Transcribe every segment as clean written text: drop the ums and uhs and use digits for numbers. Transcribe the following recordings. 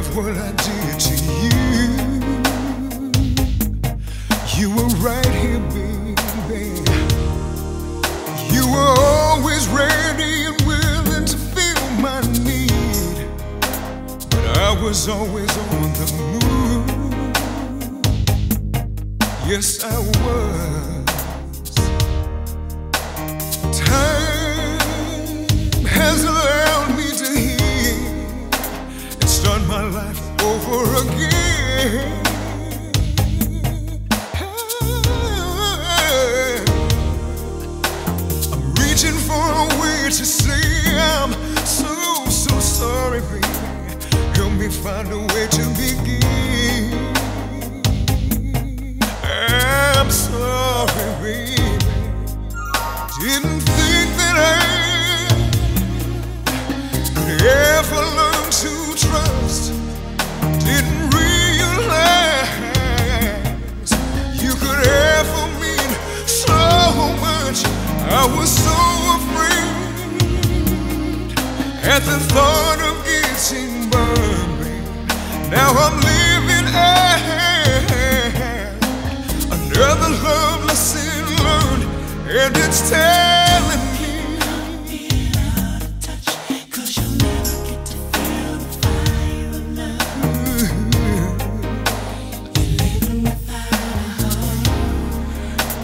of what I did to you. You were right here, baby. You were always ready and willing to fill my need, but I was always on the move. Yes, I was. Time has allowed me to heal and start my life over again. For a way to say I'm so sorry, baby. Help me find a way to begin. I'm sorry, baby. Didn't think that I could ever learn to trust. Didn't realize you could ever mean so much. I was so at the thought of getting burned, now I'm living another love lesson learned, and it's telling me out of touch, 'cause you'll never get to feel the fire of love. You're living without a home.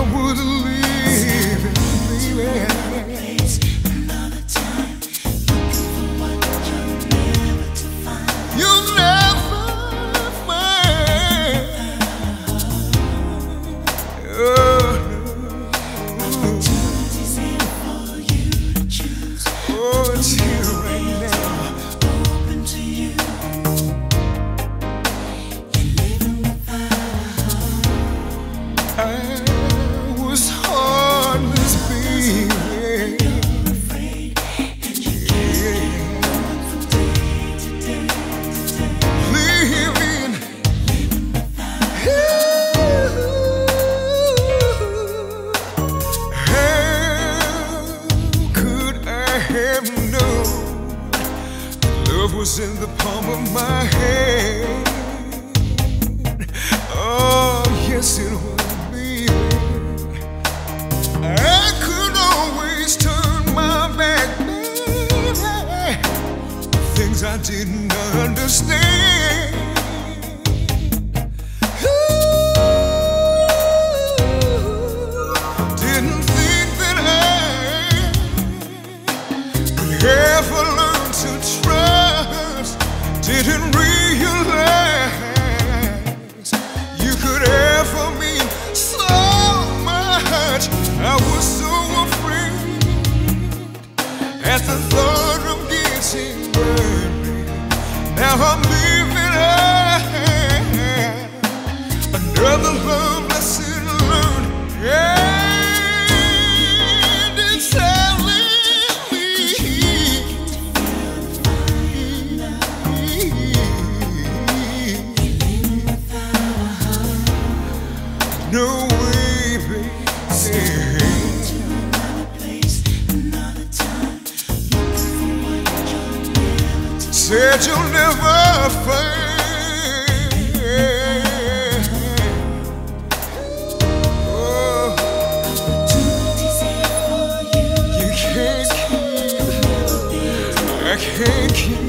I would leave it, leave it. Was in the palm of my hand. Oh, yes, it was, baby. I could always turn my back, baby. Things I didn't understand. Ooh, didn't think that I could ever learn to trust. Didn't realize you could ever mean so much. I was so afraid at the thought of getting burned. Now I'm living out another love lesson learned. Yeah. No way, baby. Step back to another place, another time. Looking for what you'll never find. Said you'll never find. Oh. Opportunities ain't for you. You can't keep. I can't keep.